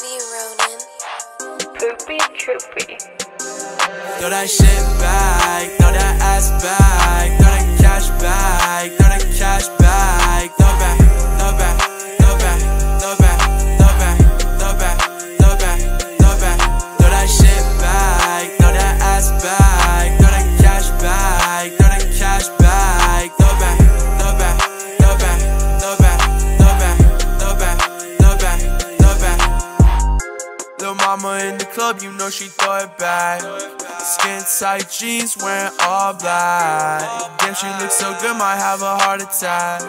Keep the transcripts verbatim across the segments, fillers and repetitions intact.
W. Ronan. Poopy Troopy. Throw that shit back, throw that ass back, throw that cash back, throw that cash back, throw back, throw back, throw back, throw back, throw back, throw back, throw back, throw back, throw that shit back, throw that ass back, throw that cash back, throw that cash back, throw back, throw back, throw back, throw back, throw back, throw back, throw back, throw back. Lil' mama in the club, you know she throw it back. Skin tight jeans, wearing all black. Damn, she looks so good, might have a heart attack.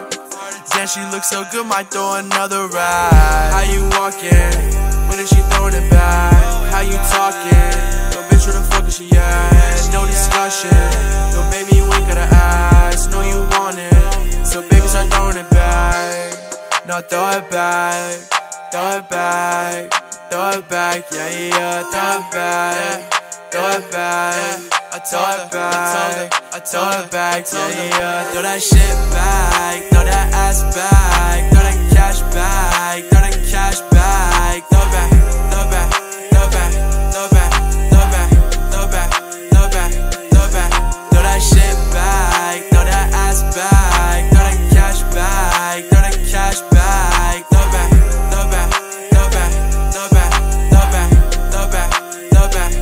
Damn, she looks so good, might throw another ride. How you walking? When is she throwing it back? How you talking? Yo, bitch, where the fuck is she at? No discussion. Yo, baby, you ain't gotta ask. Know you want it, so baby, start throwing it back. Now throw it back, throw it back, throw it back, yeah, yeah, throw it back. Throw it back, I throw it back, I throw it back, yeah, yeah. Throw that shit back, throw that ass back, throw that cash back, throw that cash back, throw back, throw back, throw back, throw back, throw back, throw back, throw back, throw back, throw that shit back, throw that ass back, throw that cash back, throw that cash back, throw back, throw back, throw back, throw back, throw back, throw back, throw back.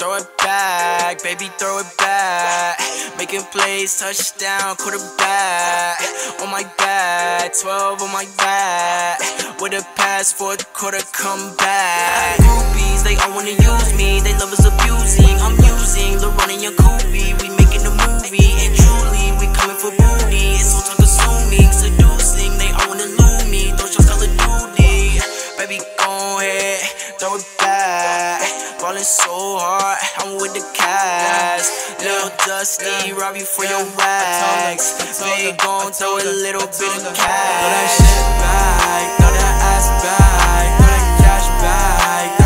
Throw it back, baby, throw it back. Making plays, touchdown, quarterback. On my back, twelve on my back. With a pass, fourth quarter, come back. Groupies, they all wanna use me. They love us abusing, I'm using the run in your Kobe. We making a movie, and truly, we coming for booty. It's so time consuming, seducing. They all wanna lose me, throw shots out the duty. Baby, go ahead, throw it back. Ballin' so hard, I'm with the cats. Lil' Dusty, rob you for your wax. They gon' throw a little bit of cash. Throw that shit back, throw that ass back, throw that cash back.